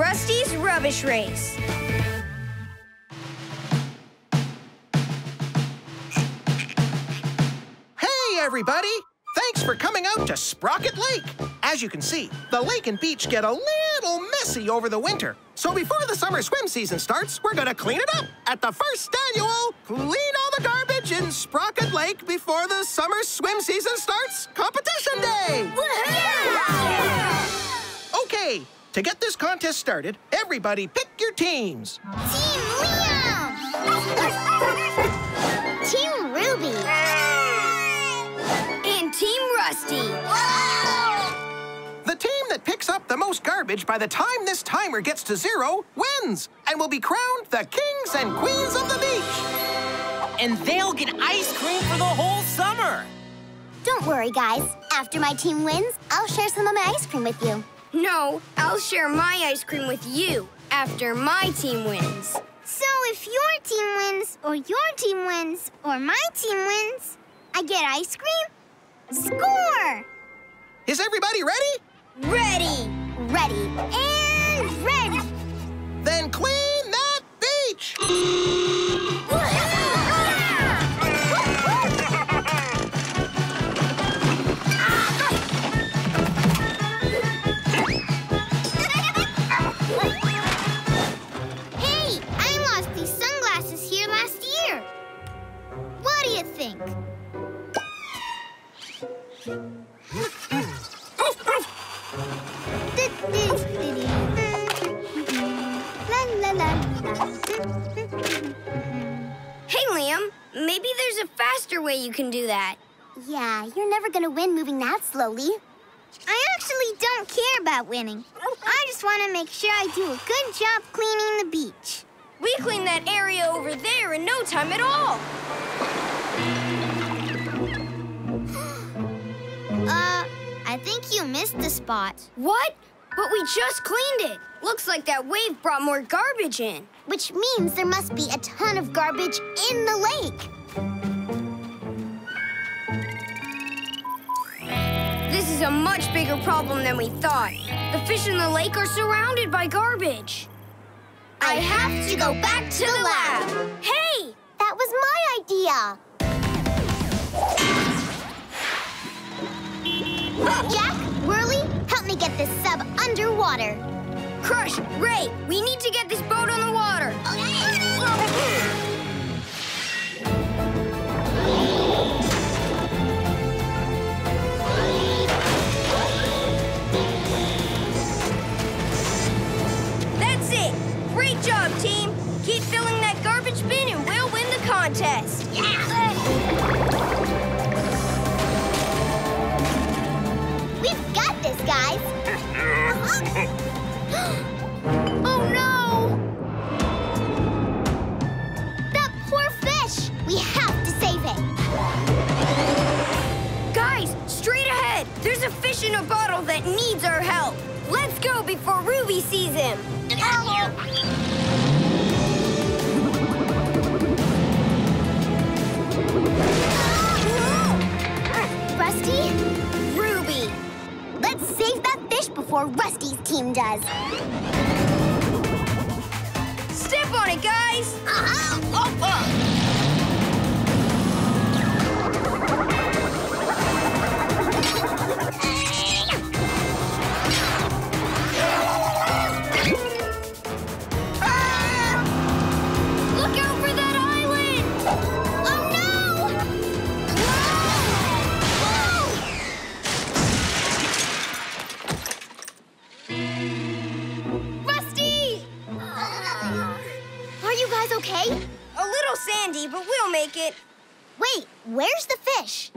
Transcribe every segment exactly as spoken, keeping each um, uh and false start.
Rusty's Rubbish Race. Hey, everybody! Thanks for coming out to Sprocket Lake. As you can see, the lake and beach get a little messy over the winter. So before the summer swim season starts, we're gonna clean it up at the first annual Clean All the Garbage in Sprocket Lake Before the Summer Swim Season Starts Competition Day! Yeah! Okay, to get this contest started, everybody pick your teams. Team Liam! Team Ruby! And Team Rusty! The team that picks up the most garbage by the time this timer gets to zero wins and will be crowned the kings and queens of the beach. And they'll get ice cream for the whole summer. Don't worry, guys. After my team wins, I'll share some of my ice cream with you. No, I'll share my ice cream with you after my team wins. So if your team wins, or your team wins, or my team wins, I get ice cream? Score! Is everybody ready? Ready! Ready and ready! Then clean that beach! You can do that. Yeah, you're never gonna win moving that slowly. I actually don't care about winning. I just want to make sure I do a good job cleaning the beach. We clean that area over there in no time at all. uh, I think you missed the spot. What? But we just cleaned it. Looks like that wave brought more garbage in. Which means there must be a ton of garbage in the lake. This is a much bigger problem than we thought. The fish in the lake are surrounded by garbage. I have to go back to the lab. Hey! That was my idea. Jack, Whirly, help me get this sub underwater. Crush, Ray, we need to get this boat on the water. Okay. Great job, team! Keep filling that garbage bin and we'll win the contest! Yeah! We've got this, guys! Oh, no! That poor fish! We have to save it! Guys, straight ahead! There's a fish in a bottle that needs our help! Let's go before Ruby sees him! Rusty? Ruby! Let's save that fish before Rusty's team does. Step on it, guys! Uh-huh. Oh, oh. But we'll make it. Wait, where's the fish?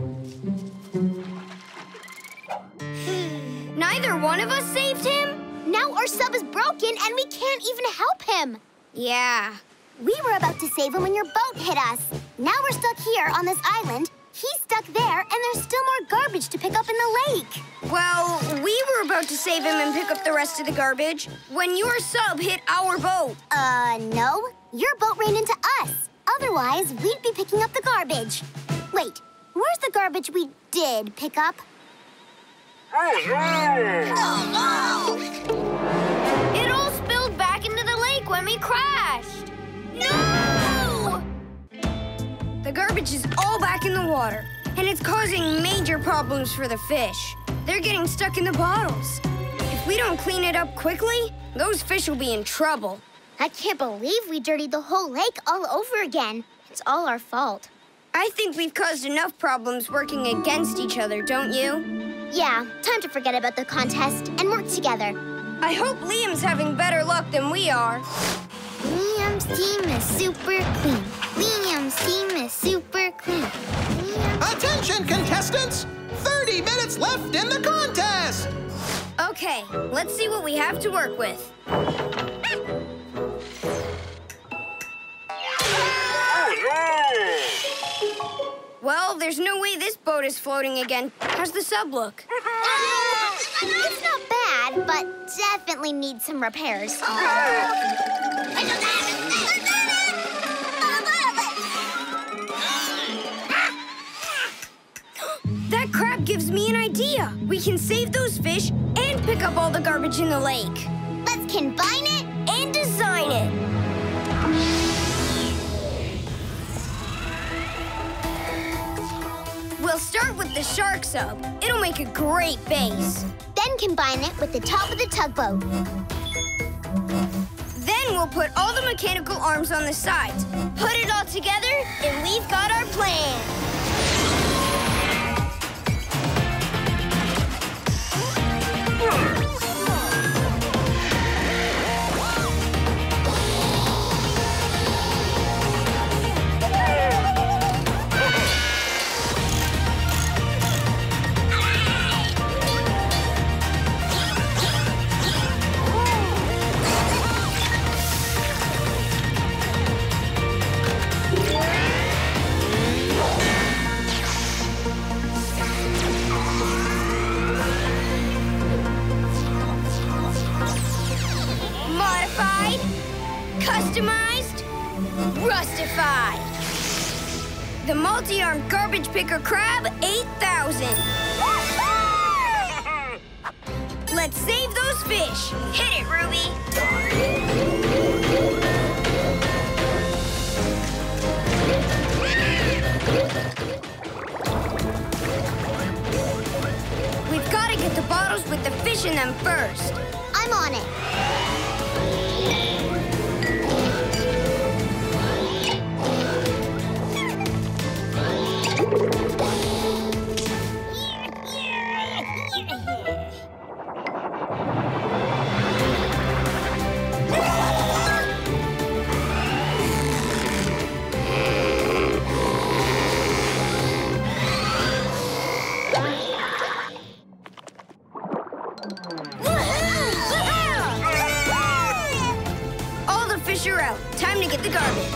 Neither one of us saved him? Now our sub is broken and we can't even help him. Yeah. We were about to save him when your boat hit us. Now we're stuck here on this island. He's stuck there and there's still more garbage to pick up in the lake. Well, we were about to save him and pick up the rest of the garbage when your sub hit our boat. Uh, no. Your boat ran into us. Otherwise, we'd be picking up the garbage. Wait, where's the garbage we did pick up? Oh, no! Oh, no! It all spilled water, and it's causing major problems for the fish. They're getting stuck in the bottles. If we don't clean it up quickly, those fish will be in trouble. I can't believe we dirtied the whole lake all over again. It's all our fault. I think we've caused enough problems working against each other, don't you? Yeah, time to forget about the contest and work together. I hope Liam's having better luck than we are. Liam's team is super clean. Liam's team is super clean. Liam's Attention, contestants! thirty minutes left in the contest! Okay, let's see what we have to work with. Well, there's no way this boat is floating again. How's the sub look? It's not bad, but definitely needs some repairs. That crab gives me an idea. We can save those fish and pick up all the garbage in the lake. Let's combine it and design it. We'll start with the shark sub. It'll make a great base. Then combine it with the top of the tugboat. Then we'll put all the mechanical arms on the sides. Put it all together, and we've got our plan. Customized, rustified. The multi-armed garbage picker crab eight thousand. Let's save those fish. Hit it, Ruby. We've got to get the bottles with the fish in them first. I'm on it. You're out. Time to get the garbage.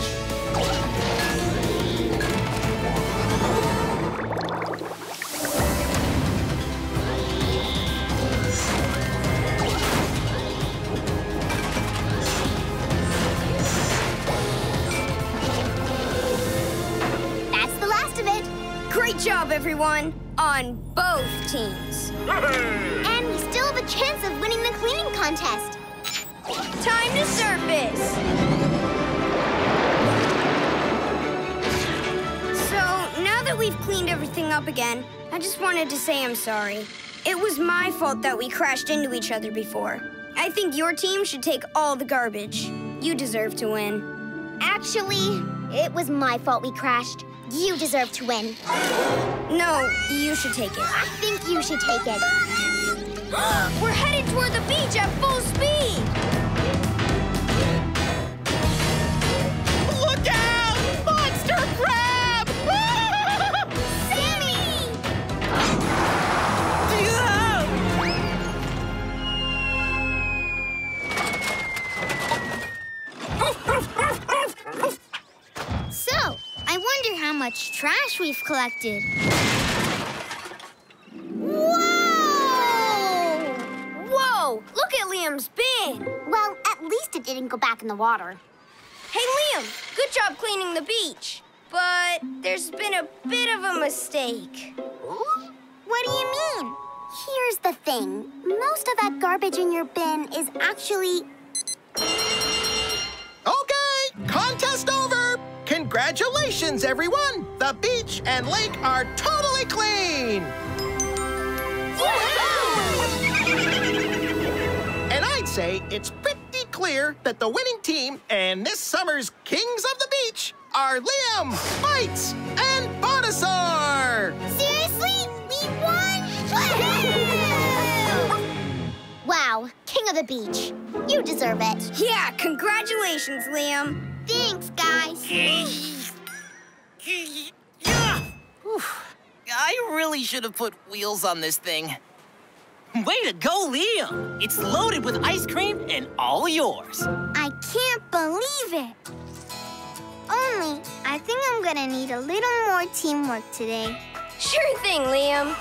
That's the last of it. Great job, everyone, on both teams. And we still have a chance of winning the cleaning contest. Time to surface! So, now that we've cleaned everything up again, I just wanted to say I'm sorry. It was my fault that we crashed into each other before. I think your team should take all the garbage. You deserve to win. Actually, it was my fault we crashed. You deserve to win. No, you should take it. I think you should take it. We're headed toward the beach at full speed! Much trash we've collected. Whoa! Whoa! Look at Liam's bin. Well, at least it didn't go back in the water. Hey, Liam, good job cleaning the beach. But there's been a bit of a mistake. What do you mean? Here's the thing. Most of that garbage in your bin is actually... Okay, contest over! Congratulations! Congratulations, everyone! The beach and lake are totally clean! And I'd say it's pretty clear that the winning team and this summer's Kings of the Beach are Liam, Bites, and Bodasaur! Seriously? We won? Wow, King of the Beach. You deserve it. Yeah, congratulations, Liam. Thanks, guys. Yeah. I really should have put wheels on this thing. Way to go, Liam! It's loaded with ice cream and all yours. I can't believe it. Only, I think I'm gonna need a little more teamwork today. Sure thing, Liam.